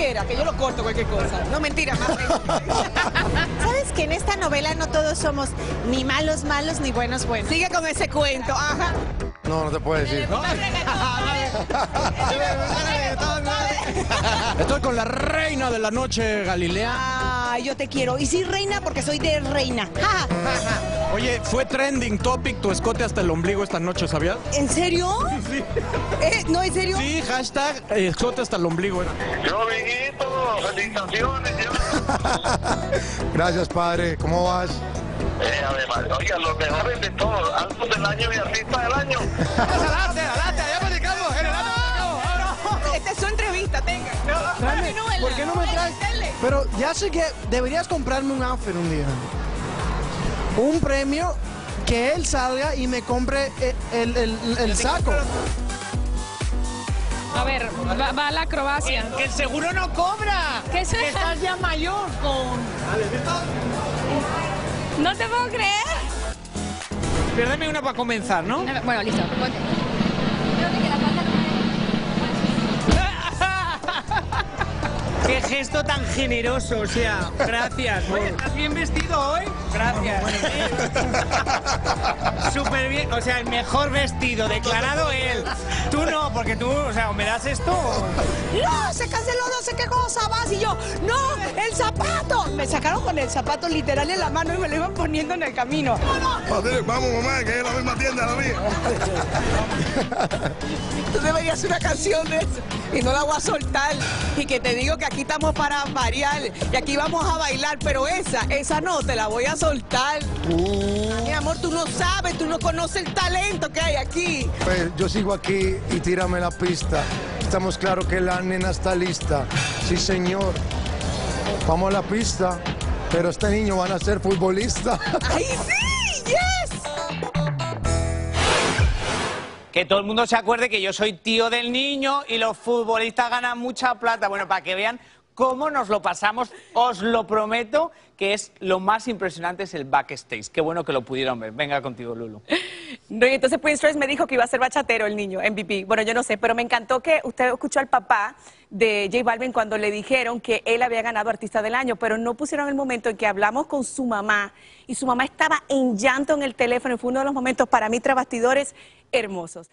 quiera, que yo lo corto cualquier cosa. No, mentira, más ¿Sabes que en esta novela no todos somos ni malos malos ni buenos buenos? Sigue con ese cuento, ajá. No, no te puedo decir. Estoy con la reina de la noche, Galilea. Ay, yo te quiero. Y sí, reina, porque soy de reina. Oye, fue trending topic tu escote hasta el ombligo esta noche, ¿sabías? ¿En serio? Sí. ¿No, en serio? Sí, hashtag escote hasta el ombligo. Yo, amiguito, felicitaciones. Gracias, padre. ¿Cómo vas? Además, oiga, los mejores de todos, altos del año y artistas del año. Vamos adelante, allá platicamos, generando. Esta es su entrevista, tenga. No, ¿por qué no me traes? Pero ya sé que deberías comprarme un outfit un día. Un premio que él salga y me compre el saco. A ver, va la acrobacia. Que el seguro no cobra. ¿Qué es eso? Que estás ya mayor con... No te puedo creer. Piérdeme una para comenzar, ¿no? Bueno, listo. Ponte. Espérate que la falta no me... Qué gesto tan generoso, o sea, gracias. Oye, ¿estás bien vestido hoy? Gracias. Súper bien, o sea, el mejor vestido, declarado él. Tú no, porque tú, o sea, ¿me das esto? No, se canceló, no sé qué cosa más. Y yo, no, el zapato. Me sacaron con el zapato literal en la mano y me lo iban poniendo en el camino. No, no. Vamos, mamá, que es la misma tienda, la mía. Tú deberías una canción de eso y no la voy a soltar. Y que te digo que aquí estamos para variar y aquí vamos a bailar, pero esa no, te la voy a soltar. Mi amor, tú no sabes, tú no conoces el talento que hay aquí. Pues yo sigo aquí y tírame la pista. Estamos claros que la nena está lista. Sí, señor. Vamos a la pista, pero este niño van a ser futbolista. ¡Ay, sí! ¡Yes! Que todo el mundo se acuerde que yo soy tío del niño y los futbolistas ganan mucha plata. Bueno, para que vean cómo nos lo pasamos, os lo prometo, que es lo más impresionante es el backstage. Qué bueno que lo pudieron ver. Venga contigo, Lulu. No, y entonces Prince Royce me dijo que iba a ser bachatero el niño, MVP. Bueno, yo no sé, pero me encantó que usted escuchó al papá de J Balvin cuando le dijeron que él había ganado Artista del Año, pero no pusieron el momento en que hablamos con su mamá y su mamá estaba en llanto en el teléfono. Fue uno de los momentos para mí, tras bastidores, hermosos.